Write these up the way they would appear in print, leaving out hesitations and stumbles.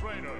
trainer.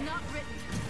is not written.